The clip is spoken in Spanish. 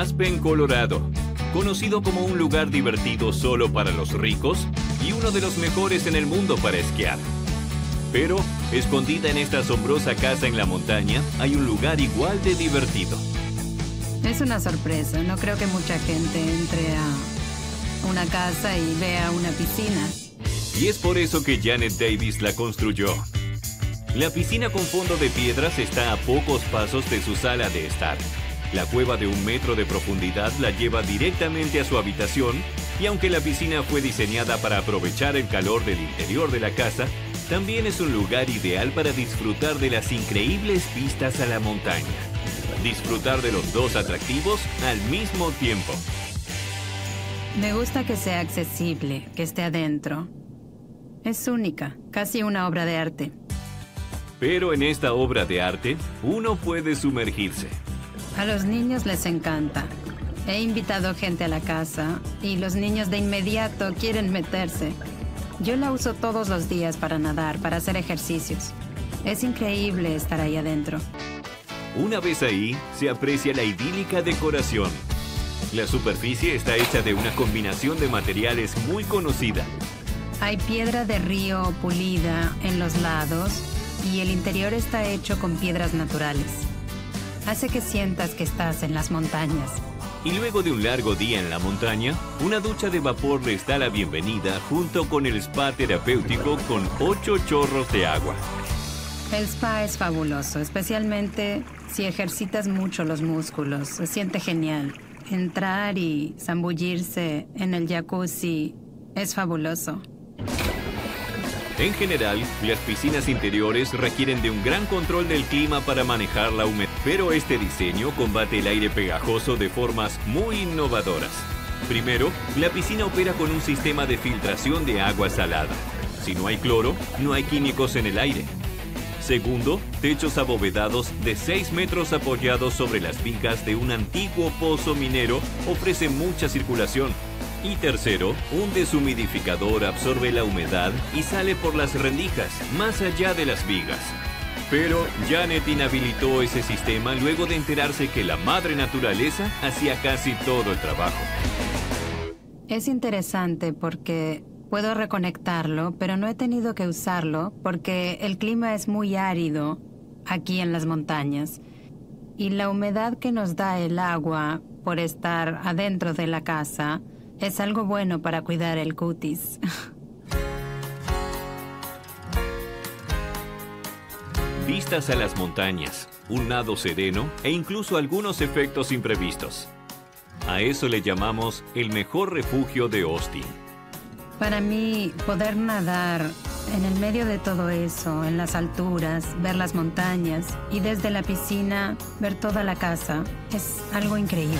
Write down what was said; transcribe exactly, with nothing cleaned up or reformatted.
Aspen, Colorado, conocido como un lugar divertido solo para los ricos y uno de los mejores en el mundo para esquiar. Pero, escondida en esta asombrosa casa en la montaña, hay un lugar igual de divertido. Es una sorpresa. No creo que mucha gente entre a una casa y vea una piscina. Y es por eso que Janet Davis la construyó. La piscina con fondo de piedras está a pocos pasos de su sala de estar. La cueva de un metro de profundidad la lleva directamente a su habitación, y aunque la piscina fue diseñada para aprovechar el calor del interior de la casa, también es un lugar ideal para disfrutar de las increíbles vistas a la montaña. Disfrutar de los dos atractivos al mismo tiempo. Me gusta que sea accesible, que esté adentro. Es única, casi una obra de arte. Pero en esta obra de arte, uno puede sumergirse. A los niños les encanta. He invitado gente a la casa y los niños de inmediato quieren meterse. Yo la uso todos los días para nadar, para hacer ejercicios. Es increíble estar ahí adentro. Una vez ahí, se aprecia la idílica decoración. La superficie está hecha de una combinación de materiales muy conocida. Hay piedra de río pulida en los lados y el interior está hecho con piedras naturales. Hace que sientas que estás en las montañas. Y luego de un largo día en la montaña, una ducha de vapor les da la bienvenida junto con el spa terapéutico con ocho chorros de agua. El spa es fabuloso, especialmente si ejercitas mucho los músculos. Se siente genial. Entrar y zambullirse en el jacuzzi es fabuloso. En general, las piscinas interiores requieren de un gran control del clima para manejar la humedad, pero este diseño combate el aire pegajoso de formas muy innovadoras. Primero, la piscina opera con un sistema de filtración de agua salada. Si no hay cloro, no hay químicos en el aire. Segundo, techos abovedados de seis metros apoyados sobre las vigas de un antiguo pozo minero ofrece mucha circulación. Y tercero, un deshumidificador absorbe la humedad y sale por las rendijas, más allá de las vigas. Pero Janet inhabilitó ese sistema luego de enterarse que la madre naturaleza hacía casi todo el trabajo. Es interesante porque puedo reconectarlo, pero no he tenido que usarlo porque el clima es muy árido aquí en las montañas. Y la humedad que nos da el agua por estar adentro de la casa es algo bueno para cuidar el cutis. Vistas a las montañas, un nado sereno e incluso algunos efectos imprevistos. A eso le llamamos el mejor refugio de Austin. Para mí, poder nadar en el medio de todo eso, en las alturas, ver las montañas y desde la piscina ver toda la casa, es algo increíble.